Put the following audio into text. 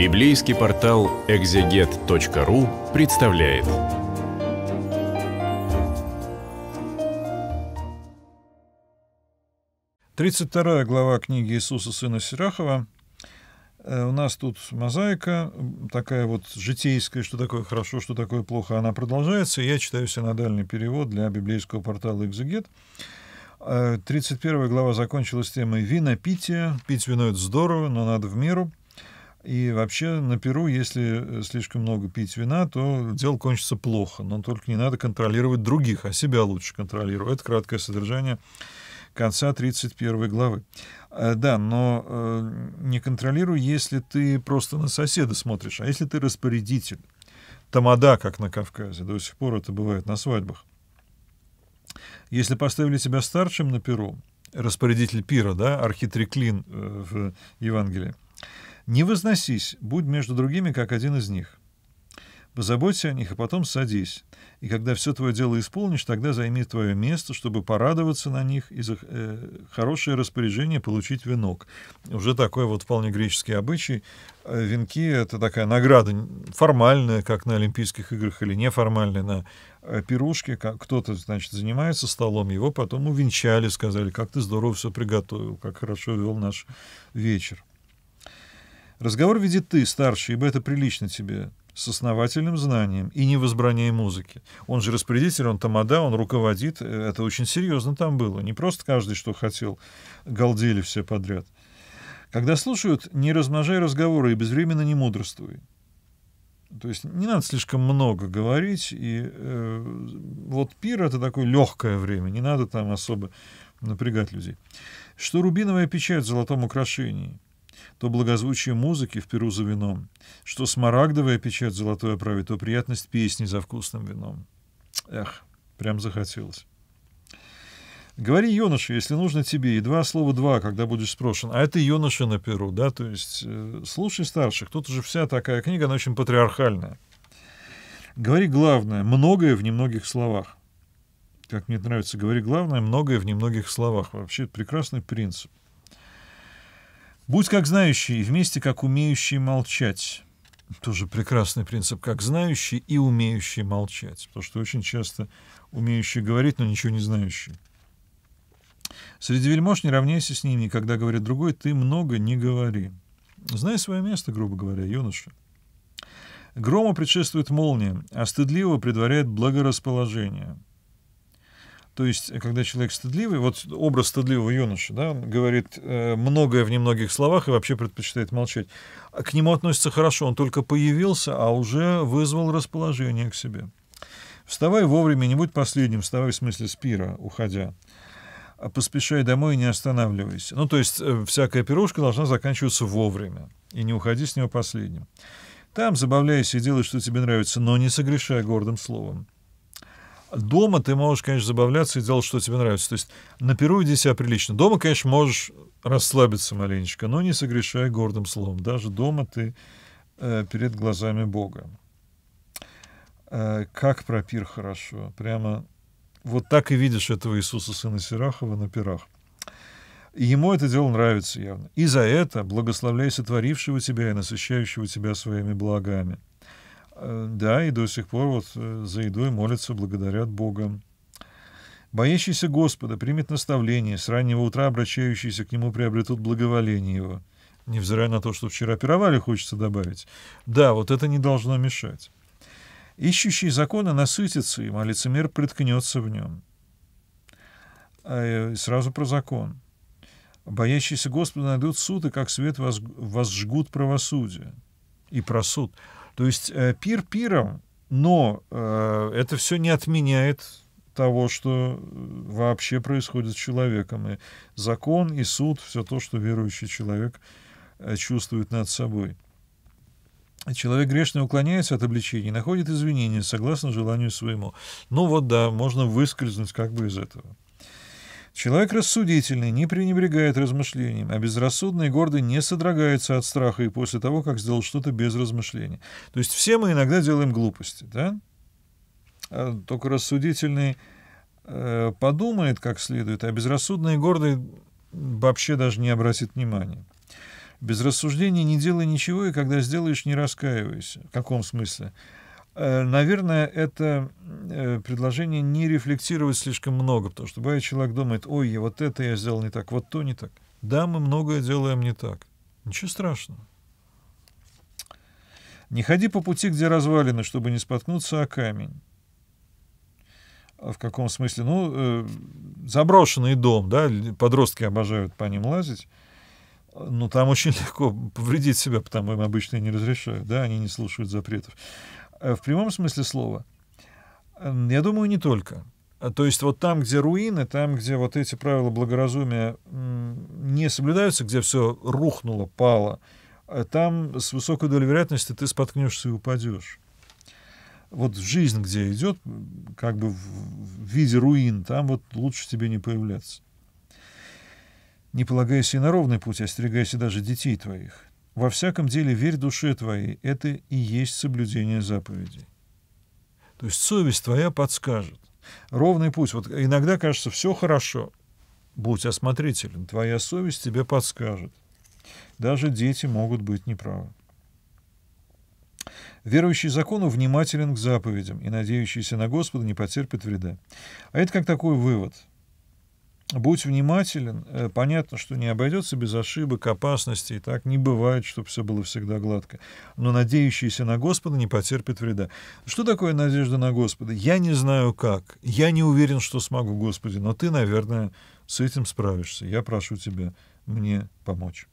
Библейский портал экзегет.ру представляет. Тридцать вторая глава книги Иисуса, сына Сирахова. У нас тут мозаика, такая вот житейская, что такое хорошо, что такое плохо, она продолжается. Я читаю синодальный перевод для библейского портала «Экзегет». 31 глава закончилась темой винопития. Пить вино — это здорово, но надо в меру. И вообще на перу, если слишком много пить вина, то дело кончится плохо. Но только не надо контролировать других, а себя лучше контролировать. Это краткое содержание конца 31 главы. Да, но не контролируй, если ты просто на соседа смотришь, а если ты распорядитель. Тамада, как на Кавказе, до сих пор это бывает на свадьбах. Если поставили тебя старшим на перу, распорядитель пира, да, архитреклин в Евангелии, не возносись, будь между другими, как один из них. Позаботься о них, а потом садись. И когда все твое дело исполнишь, тогда займи твое место, чтобы порадоваться на них и за хорошее распоряжение получить венок. Уже такой вот вполне греческий обычай. Венки — это такая награда формальная, как на Олимпийских играх, или неформальная на пирушке. Кто-то, значит, занимается столом, его потом увенчали, сказали, как ты здорово все приготовил, как хорошо вел наш вечер. Разговор веди ты, старший, ибо это прилично тебе, с основательным знанием и не возбраняя музыки. Он же распорядитель, он тамада, он руководит. Это очень серьезно там было. Не просто каждый, что хотел, галдели все подряд. Когда слушают, не размножай разговоры и безвременно не мудрствуй. То есть не надо слишком много говорить. И вот пир — это такое легкое время. Не надо там особо напрягать людей. Что рубиновая печать в золотом украшении, то благозвучие музыки в пиру за вином, что смарагдовая печать в золотой оправе, то приятность песни за вкусным вином. Эх, прям захотелось. Говори, юноша, если нужно тебе, и два слова два, когда будешь спрошен. А это юноша на перу, да, то есть слушай старших. Тут уже вся такая книга, она очень патриархальная. Говори главное, многое в немногих словах. Как мне нравится, говори главное, многое в немногих словах. Вообще прекрасный принцип. Будь как знающий и вместе как умеющий молчать. Тоже прекрасный принцип, как знающий и умеющий молчать. Потому что очень часто умеющий говорить, но ничего не знающий. Среди вельмож не равняйся с ними, и когда говорит другой, ты много не говори. Знай свое место, грубо говоря, юноша. Грому предшествует молния, а стыдливого предваряет благорасположение. То есть, когда человек стыдливый, вот образ стыдливого юноши, да, он говорит многое в немногих словах и вообще предпочитает молчать. К нему относится хорошо, он только появился, а уже вызвал расположение к себе. Вставай вовремя, не будь последним, вставай в смысле с пира, уходя. Поспешай домой и не останавливайся. Ну, то есть, всякая пирушка должна заканчиваться вовремя, и не уходи с него последним. Там забавляйся и делай, что тебе нравится, но не согрешай гордым словом. Дома ты можешь, конечно, забавляться и делать, что тебе нравится. То есть на перу иди себя прилично. Дома, конечно, можешь расслабиться маленечко, но не согрешай гордым словом. Даже дома ты перед глазами Бога. Как про пир хорошо. Прямо вот так и видишь этого Иисуса, сына Сирахова, на пирах. И ему это дело нравится явно. И за это благословляй сотворившего тебя и насыщающего тебя своими благами. Да, и до сих пор вот за едой молятся, благодарят Бога. Боящийся Господа примет наставление, с раннего утра обращающиеся к Нему приобретут благоволение Его. Невзирая на то, что вчера пировали, хочется добавить. Да, вот это не должно мешать. Ищущий закона насытится им, а лицемер приткнется в нем. И сразу про закон. Боящиеся Господа найдут суд, и как свет возжгут правосудие. И про суд. То есть пир пиром, но это все не отменяет того, что вообще происходит с человеком. И закон, и суд, все то, что верующий человек чувствует над собой. Человек грешный уклоняется от обличений, находит извинения согласно желанию своему. Ну вот да, можно выскользнуть как бы из этого. Человек рассудительный не пренебрегает размышлением, а безрассудный и гордый не содрогается от страха и после того, как сделал что-то без размышлений. То есть все мы иногда делаем глупости, да? Только рассудительный подумает как следует, а безрассудный и гордый вообще даже не обратит внимания. Без рассуждений не делай ничего, и когда сделаешь, не раскаивайся. В каком смысле? Наверное, это предложение не рефлектировать слишком много, потому что бывает, человек думает: ой, вот это я сделал не так, вот то не так. Да, мы многое делаем не так. Ничего страшного. Не ходи по пути, где развалины, чтобы не споткнуться о камень. В каком смысле? Ну, заброшенный дом, да, подростки обожают по ним лазить. Ну, там очень легко повредить себя, потому им обычно не разрешают, да, они не слушают запретов. В прямом смысле слова, я думаю, не только. То есть вот там, где руины, там, где вот эти правила благоразумия не соблюдаются, где все рухнуло, пало, там с высокой долей вероятности ты споткнешься и упадешь. Вот жизнь, где идет, как бы в виде руин, там вот лучше тебе не появляться. Не полагайся и на ровный путь, остерегайся даже детей твоих. Во всяком деле верь душе твоей, это и есть соблюдение заповедей. То есть совесть твоя подскажет. Ровный путь. Вот иногда кажется, все хорошо. Будь осмотрителен, твоя совесть тебе подскажет. Даже дети могут быть неправы. Верующий закону внимателен к заповедям, и надеющийся на Господа не потерпит вреда. А это как такой вывод. Будь внимателен, понятно, что не обойдется без ошибок, опасностей, и так не бывает, чтобы все было всегда гладко. Но надеющийся на Господа не потерпит вреда. Что такое надежда на Господа? Я не знаю как, я не уверен, что смогу, Господи, но Ты, наверное, с этим справишься. Я прошу Тебя мне помочь.